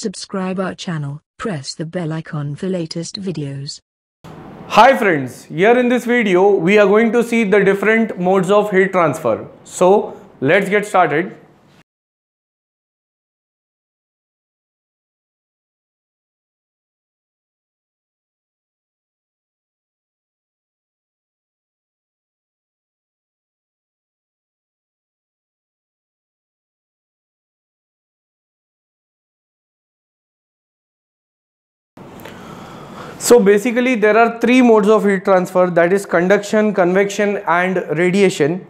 Subscribe our channel, press the bell icon for latest videos. Hi friends, here in this video we are going to see the different modes of heat transfer. So let's get started. So basically there are three modes of heat transfer, that is conduction, convection and radiation.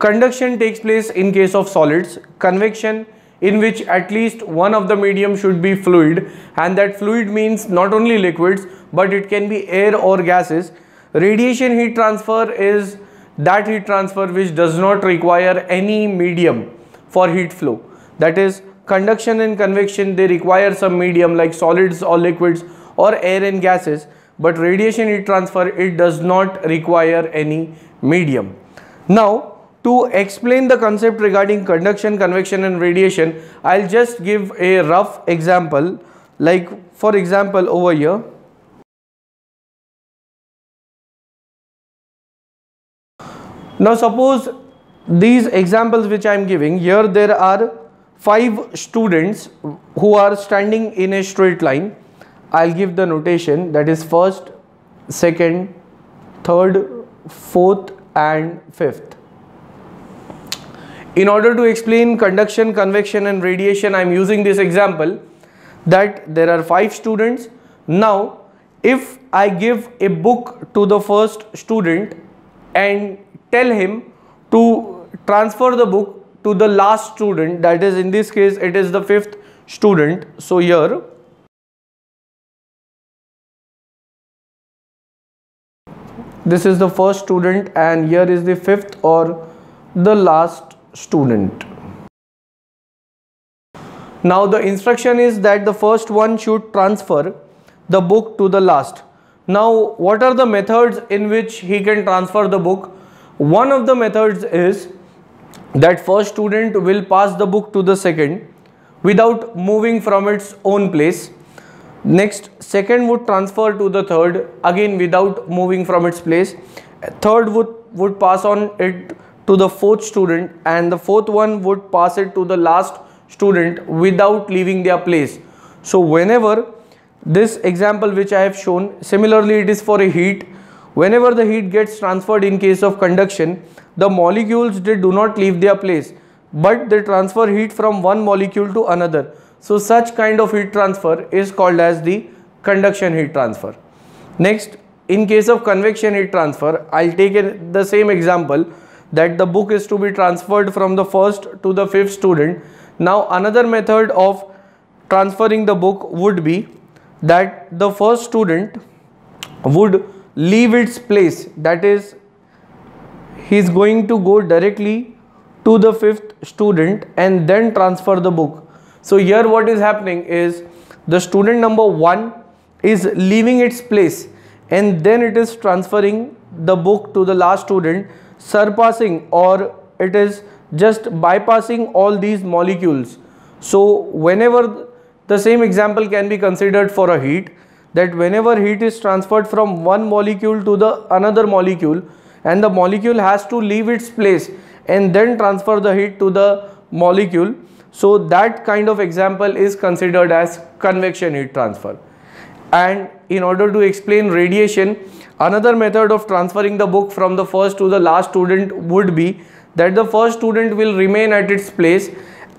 Conduction takes place in case of solids, convection in which at least one of the medium should be fluid, and that fluid means not only liquids but it can be air or gases. Radiation heat transfer is that heat transfer which does not require any medium for heat flow. That is, conduction and convection, they require some medium like solids or liquids or air and gases, but radiation heat transfer, it does not require any medium. Now, to explain the concept regarding conduction, convection and radiation, I'll just give a rough example. Like for example over here, now suppose these examples which I am giving here, there are 5 students who are standing in a straight line. I'll give the notation, that is first, second, third, fourth and fifth. In order to explain conduction, convection and radiation, I'm using this example that there are 5 students. Now, if I give a book to the first student and tell him to transfer the book to the last student, that is in this case, it is the 5th student. So here, this is the first student and here is the 5th or the last student. Now the instruction is that the first one should transfer the book to the last. Now what are the methods in which he can transfer the book? One of the methods is that first student will pass the book to the second without moving from its own place. Next, second would transfer to the third, again without moving from its place. Third would pass on it to the fourth student, and the fourth one would pass it to the last student without leaving their place. So whenever this example which I have shown, similarly it is for a heat. Whenever the heat gets transferred in case of conduction, the molecules, they do not leave their place, but they transfer heat from one molecule to another. So such kind of heat transfer is called as the conduction heat transfer. Next, in case of convection heat transfer, I'll take the same example that the book is to be transferred from the first to the 5th student. Now another method of transferring the book would be that the first student would leave its place, that is he is going to go directly to the 5th student and then transfer the book. So here what is happening is the student number 1 is leaving its place and then it is transferring the book to the last student, surpassing or it is just bypassing all these molecules. So whenever the same example can be considered for a heat, that whenever heat is transferred from one molecule to the another molecule and the molecule has to leave its place and then transfer the heat to the molecule, so that kind of example is considered as convection heat transfer. And in order to explain radiation, another method of transferring the book from the first to the last student would be that the first student will remain at its place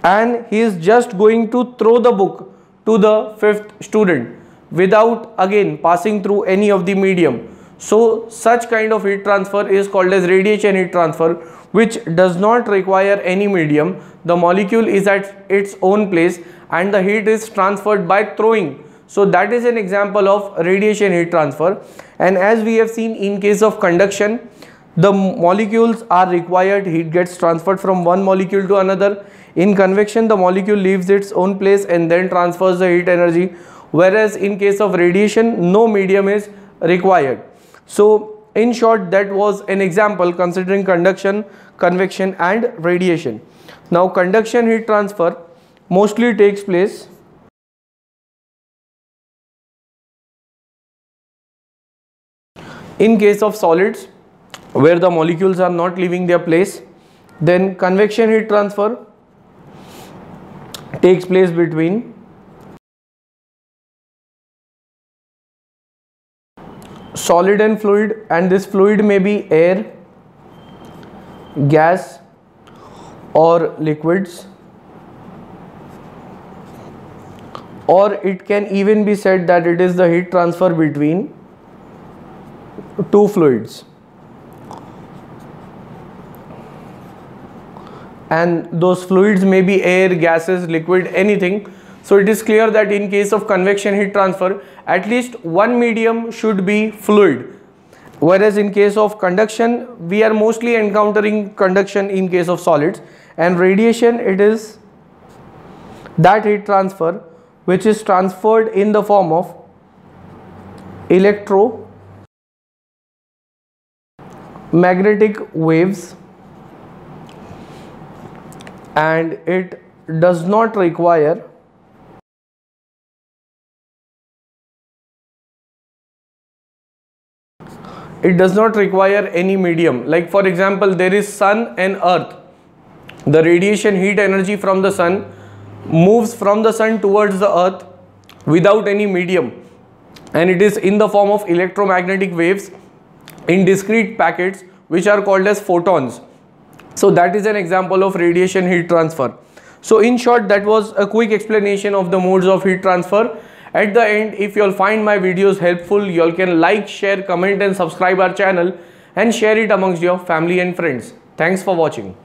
and he is just going to throw the book to the 5th student without again passing through any of the medium. So such kind of heat transfer is called as radiation heat transfer, which does not require any medium. The molecule is at its own place and the heat is transferred by throwing. So that is an example of radiation heat transfer. And as we have seen in case of conduction, the molecules are required, heat gets transferred from one molecule to another. In convection, the molecule leaves its own place and then transfers the heat energy. Whereas in case of radiation, no medium is required. So in short, that was an example considering conduction, convection and radiation. Now conduction heat transfer mostly takes place In case of solids where the molecules are not leaving their place, then convection heat transfer takes place between solid and fluid, and this fluid may be air, gas or liquids, or it can even be said that it is the heat transfer between two fluids, and those fluids may be air, gases, liquid, anything. So it is clear that in case of convection heat transfer, at least one medium should be fluid, whereas in case of conduction, we are mostly encountering conduction in case of solids, and radiation, it is that heat transfer which is transferred in the form of electromagnetic waves, and it does not require any medium. Like for example, there is sun and earth. The radiation heat energy from the sun moves from the sun towards the earth without any medium, and it is in the form of electromagnetic waves in discrete packets which are called as photons. So that is an example of radiation heat transfer. So in short, that was a quick explanation of the modes of heat transfer. At the end, if you all find my videos helpful, you all can like, share, comment and subscribe our channel and share it amongst your family and friends. Thanks for watching.